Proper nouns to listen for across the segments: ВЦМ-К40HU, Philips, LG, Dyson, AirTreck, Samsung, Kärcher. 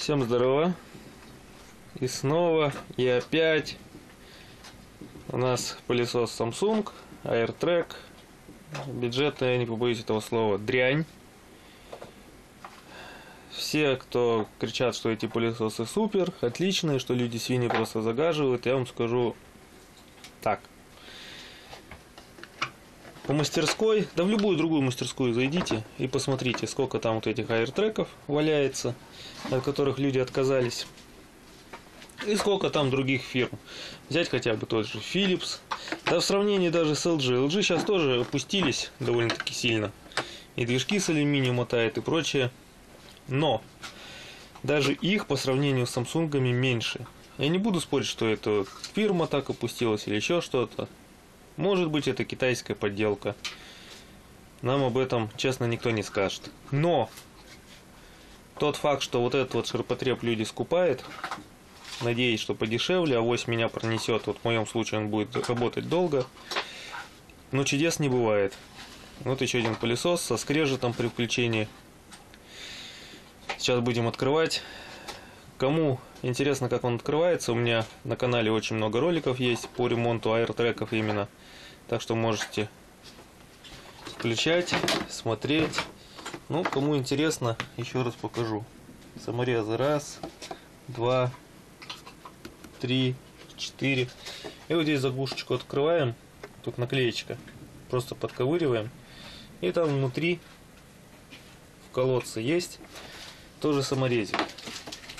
Всем здорово. И снова, и опять у нас пылесос Samsung, AirTreck. Бюджетная, не побоюсь этого слова, дрянь. Все, кто кричат, что эти пылесосы супер, отличные, что люди-свиньи просто загаживают, я вам скажу так. По мастерской, да в любую другую мастерскую зайдите и посмотрите, сколько там вот этих AirTrack'ов валяется, от которых люди отказались, и сколько там других фирм. Взять хотя бы тот же Philips, да в сравнении даже с LG. LG сейчас тоже опустились довольно-таки сильно, и движки с алюминием мотает и прочее, но даже их по сравнению с Samsung'ами меньше. Я не буду спорить, что эта фирма так опустилась или еще что-то. Может быть, это китайская подделка. Нам об этом, честно, никто не скажет. Но тот факт, что вот этот вот ширпотреб люди скупают, надеюсь, что подешевле, авось меня пронесет. Вот в моем случае он будет работать долго. Но чудес не бывает. Вот еще один пылесос со скрежетом при включении. Сейчас будем открывать. Кому интересно, как он открывается, у меня на канале очень много роликов есть по ремонту AirTrack'ов именно. Так что можете включать, смотреть. Ну, кому интересно, еще раз покажу. Саморезы. Раз, два, три, четыре. И вот здесь заглушечку открываем. Тут наклеечка. Просто подковыриваем. И там внутри в колодце есть тоже саморезик.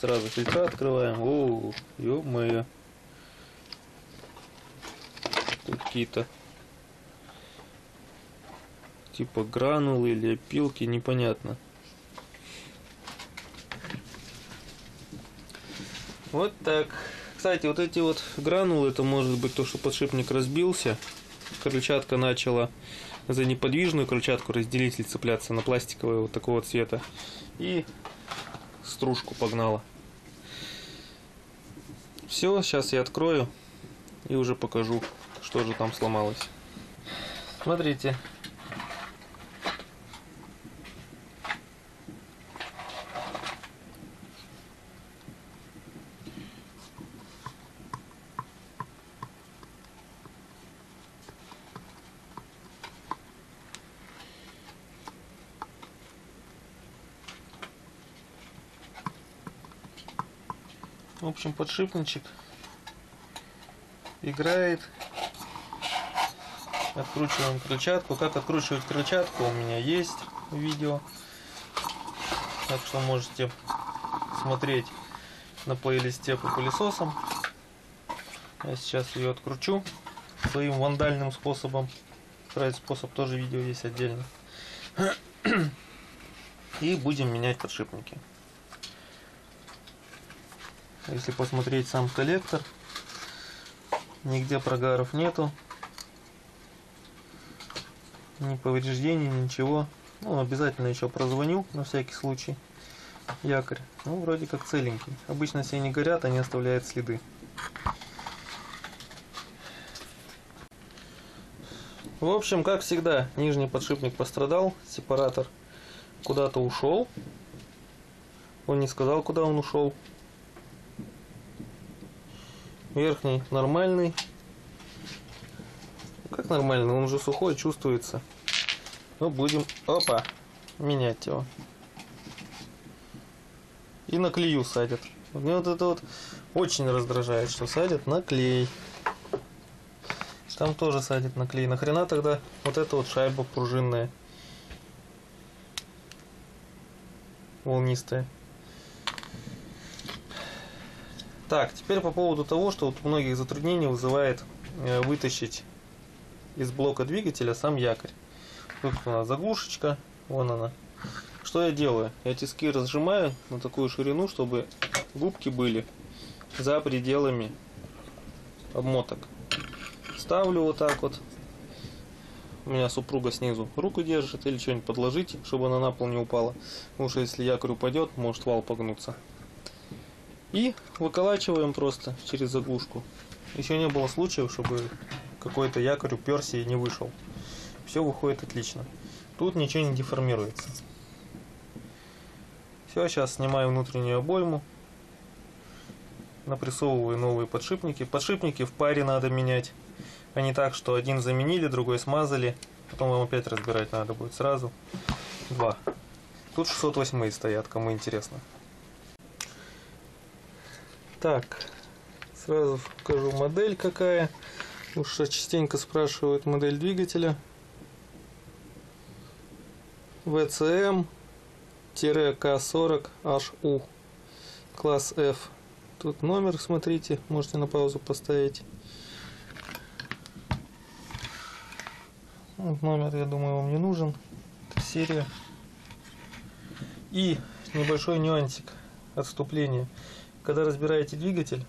Сразу фильтра открываем. О, ё-моё. Тут какие-то типа гранулы или опилки, непонятно. Вот так. Кстати, вот эти вот гранулы, это может быть то, что подшипник разбился. Крыльчатка начала за неподвижную крыльчатку разделитель цепляться на пластиковое вот такого цвета. И стружку погнала. Все, сейчас я открою и уже покажу, что же там сломалось. Смотрите. В общем, подшипничек играет. Откручиваем крыльчатку. Как откручивать крыльчатку, у меня есть видео. Так что можете смотреть на плейлисте по пылесосам. Я сейчас ее откручу своим вандальным способом. Про этот способ тоже видео есть отдельно. И будем менять подшипники. Если посмотреть сам коллектор, нигде прогаров нету, ни повреждений, ничего. Ну, обязательно еще прозвоню на всякий случай якорь. Ну, вроде как целенький. Обычно все не горят, они оставляют следы. В общем, как всегда, нижний подшипник пострадал, сепаратор куда-то ушел. Он не сказал, куда он ушел. Верхний нормальный. Как нормальный? Он уже сухой, чувствуется. Но будем, опа, менять его. И на клею садят. Мне вот это вот очень раздражает, что садят на клей. Там тоже садят на клей. Нахрена тогда вот эта вот шайба пружинная, волнистая. Так, теперь по поводу того, что вот у многих затруднений вызывает вытащить из блока двигателя сам якорь. Тут у нас заглушечка, вон она. Что я делаю? Я тиски разжимаю на такую ширину, чтобы губки были за пределами обмоток. Ставлю вот так вот. У меня супруга снизу руку держит или что-нибудь подложить, чтобы она на пол не упала. Потому что если якорь упадет, может вал погнуться. И выколачиваем просто через заглушку. Еще не было случаев, чтобы какой-то якорь уперся и не вышел. Все выходит отлично. Тут ничего не деформируется. Все, сейчас снимаю внутреннюю обойму. Напрессовываю новые подшипники. Подшипники в паре надо менять, а не так, что один заменили, другой смазали. Потом вам опять разбирать надо будет сразу. Два. Тут 608 стоят, кому интересно. Так, сразу покажу модель какая. Уж частенько спрашивают модель двигателя. ВЦМ-К40HU. Класс F. Тут номер, смотрите, можете на паузу поставить. Вот номер, я думаю, вам не нужен. Это серия. И небольшой нюансик, отступление. Когда разбираете двигатель,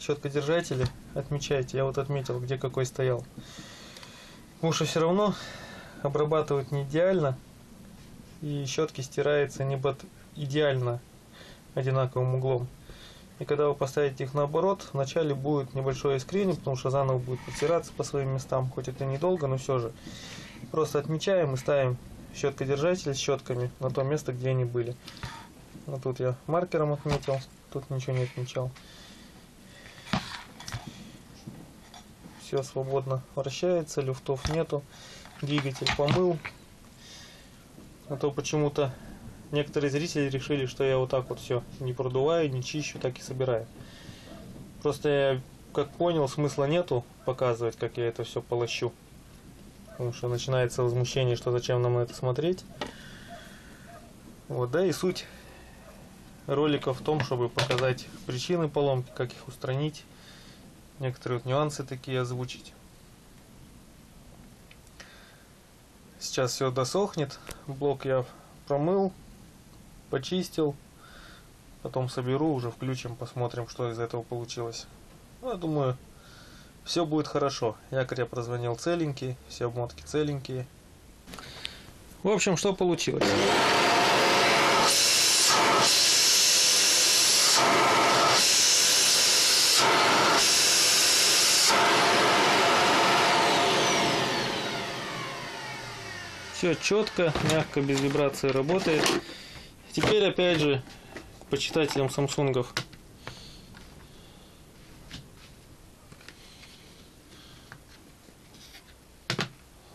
щеткодержатели отмечайте. Я вот отметил, где какой стоял. Уши все равно обрабатывают не идеально. И щетки стираются не под идеально одинаковым углом. И когда вы поставите их наоборот, вначале будет небольшое искрение, потому что заново будет потираться по своим местам. Хоть это недолго, но все же. Просто отмечаем и ставим щеткодержатель с щетками на то место, где они были. Вот тут я маркером отметил, тут ничего не отмечал. Все свободно вращается, люфтов нету. Двигатель помыл. А то почему-то некоторые зрители решили, что я вот так вот все не продуваю, не чищу, так и собираю. Просто я, как понял, смысла нету показывать, как я это все полощу. Потому что начинается возмущение, что зачем нам это смотреть. Вот, да и суть ролика в том, чтобы показать причины поломки, как их устранить. Некоторые вот нюансы такие озвучить. Сейчас все досохнет. Блок я промыл, почистил. Потом соберу, уже включим, посмотрим, что из этого получилось. Ну, я думаю, все будет хорошо. Якорь я прозвонил целенький, все обмотки целенькие. В общем, что получилось? Все четко, мягко, без вибрации работает. Теперь опять же к почитателям Samsung.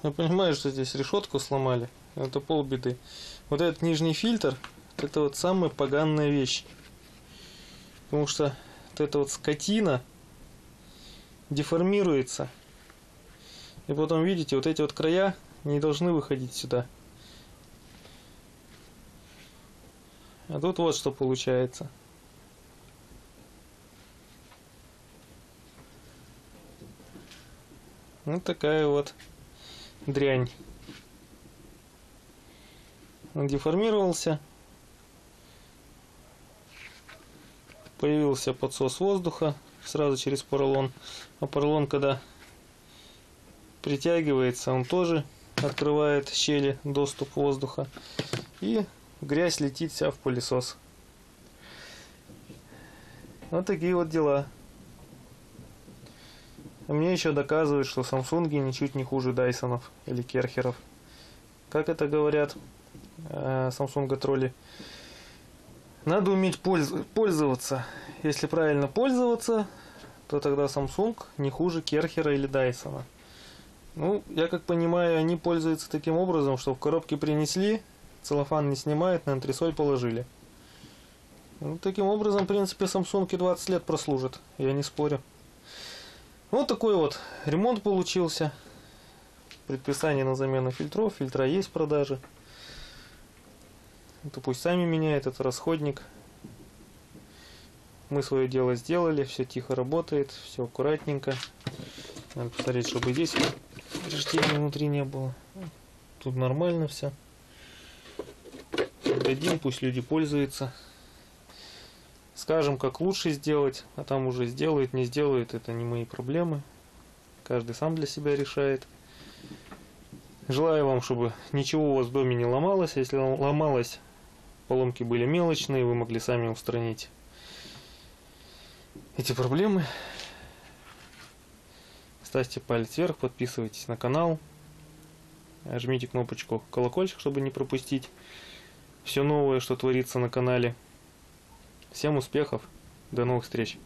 Я понимаю, что здесь решетку сломали, это полбеды. Вот этот нижний фильтр, это вот самая поганая вещь. Потому что вот эта вот скотина деформируется. И потом, видите, вот эти вот края не должны выходить сюда. А тут вот что получается. Вот такая вот дрянь. Он деформировался. Появился подсос воздуха сразу через поролон. А поролон, когда притягивается, он тоже открывает щели, доступ воздуха, и грязь летит вся в пылесос. Вот такие вот дела. А мне еще доказывают, что Samsung ничуть не хуже Дайсонов или Керхеров. Как это говорят Samsung тролли? Надо уметь пользоваться. Если правильно пользоваться, то тогда Samsung не хуже Керхера или Дайсона. Ну, я как понимаю, они пользуются таким образом, что в коробке принесли, целлофан не снимает, на антресоль положили. Ну, таким образом, в принципе, Samsung и 20 лет прослужит, я не спорю. Вот такой вот ремонт получился. Предписание на замену фильтров, фильтра есть в продаже. Это пусть сами меняют, это расходник. Мы свое дело сделали, все тихо работает, все аккуратненько. Надо посмотреть, чтобы здесь повреждений внутри не было. Тут нормально все. Дадим, пусть люди пользуются. Скажем, как лучше сделать, а там уже сделают, не сделают, это не мои проблемы. Каждый сам для себя решает. Желаю вам, чтобы ничего у вас в доме не ломалось. Если ломалось, поломки были мелочные, вы могли сами устранить эти проблемы. Ставьте палец вверх, подписывайтесь на канал, жмите кнопочку колокольчик, чтобы не пропустить все новое, что творится на канале. Всем успехов, до новых встреч!